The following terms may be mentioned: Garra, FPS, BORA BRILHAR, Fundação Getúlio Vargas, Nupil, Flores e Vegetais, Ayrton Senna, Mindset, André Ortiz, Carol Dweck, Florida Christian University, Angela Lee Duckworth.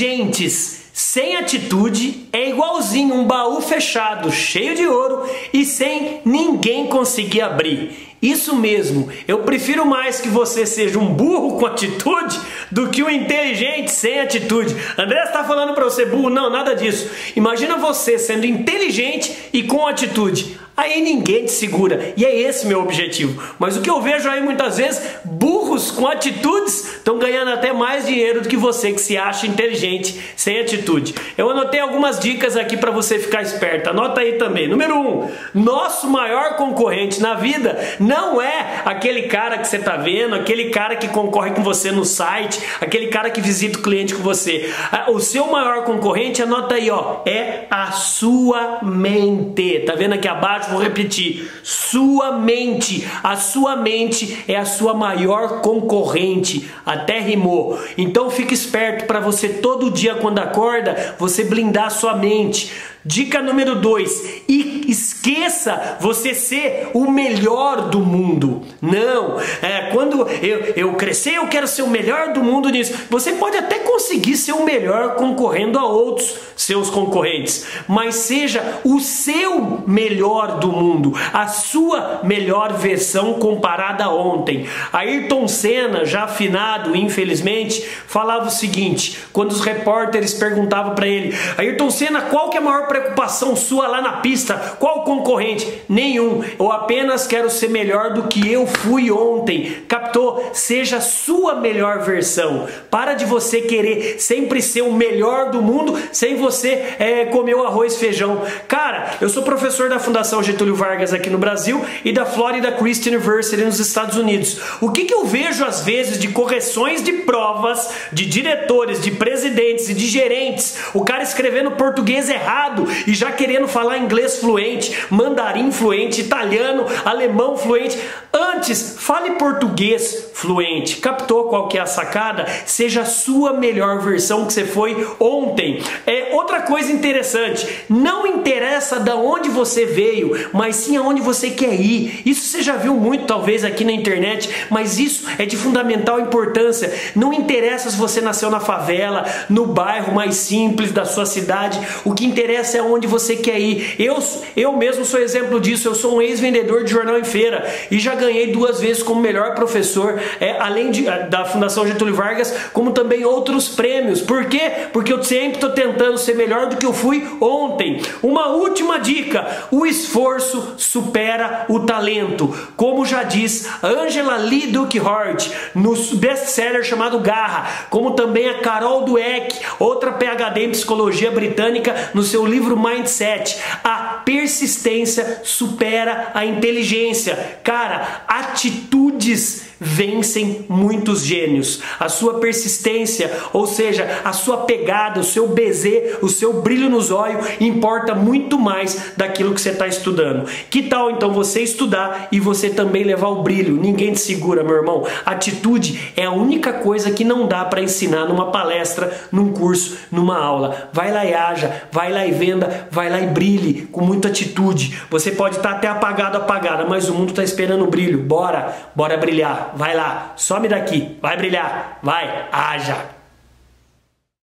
inteligentes sem atitude é igualzinho um baú fechado, cheio de ouro e sem ninguém conseguir abrir. Isso mesmo, eu prefiro mais que você seja um burro com atitude do que um inteligente sem atitude. André está falando para você burro? Não, nada disso. Imagina você sendo inteligente e com atitude. Aí ninguém te segura, e é esse meu objetivo. Mas o que eu vejo aí muitas vezes, burros com atitudes estão ganhando até mais dinheiro do que você que se acha inteligente sem atitude. Eu anotei algumas dicas aqui para você ficar esperto, anota aí também. Número 1, nosso maior concorrente na vida não é aquele cara que você está vendo, aquele cara que concorre com você no site, aquele cara que visita o cliente com você. O seu maior concorrente, anota aí, ó, é a sua mente. Tá vendo aqui abaixo? Vou repetir, sua mente. A sua mente é a sua maior concorrente. Até rimou. Então fica esperto para você todo dia quando acorda, você blindar a sua mente. Dica número 2, esqueça você ser o melhor do mundo. Não, quando eu crescer eu quero ser o melhor do mundo nisso. Você pode até conseguir ser o melhor concorrendo a outros seus concorrentes, mas seja o seu melhor do mundo, a sua melhor versão comparada a ontem. Ayrton Senna, já afinado infelizmente, falava o seguinte, quando os repórteres perguntavam para ele: Ayrton Senna, qual que é a maior preocupação sua lá na pista? Qual concorrente? Nenhum. Eu apenas quero ser melhor do que eu fui ontem. Captou? Seja a sua melhor versão. Para de você querer sempre ser o melhor do mundo sem você comer o arroz e feijão. Cara, eu sou professor da Fundação Getúlio Vargas aqui no Brasil e da Florida Christian University nos Estados Unidos. O que eu vejo às vezes de correções de provas, de diretores, de presidentes e de gerentes? O cara escrevendo português errado e já querendo falar inglês fluente, mandarim fluente, italiano, alemão fluente. Antes, fale português fluente. Captou qual que é a sacada? Seja a sua melhor versão que você foi ontem. Outra coisa interessante, não interessa de onde você veio, mas sim aonde você quer ir. Isso você já viu muito talvez aqui na internet, mas isso é de fundamental importância. Não interessa se você nasceu na favela, no bairro mais simples da sua cidade, o que interessa é onde você quer ir. Eu mesmo sou exemplo disso. Eu sou um ex-vendedor de jornal em feira e já ganhei 2 vezes como melhor professor, além da Fundação Getúlio Vargas, como também outros prêmios. Por quê? Porque eu sempre estou tentando ser melhor do que eu fui ontem. Uma última dica, o esforço supera o talento. Como já diz Angela Lee Duckworth, no best-seller chamado Garra, como também a Carol Dweck, outra PhD em psicologia britânica, no seu livro Mindset, a persistência supera a inteligência. Cara, atitudes vencem muitos gênios. A sua persistência, ou seja, a sua pegada, o seu beze, o seu brilho nos olhos, importa muito mais daquilo que você está estudando. Que tal então você estudar e você também levar o brilho? Ninguém te segura, meu irmão. Atitude é a única coisa que não dá para ensinar numa palestra, num curso, numa aula. Vai lá e haja, vai lá e venda, vai lá e brilhe com muita atitude. Você pode estar até apagada, mas o mundo está esperando o brilho. Bora brilhar. Vai lá, some daqui, vai brilhar, vai, haja!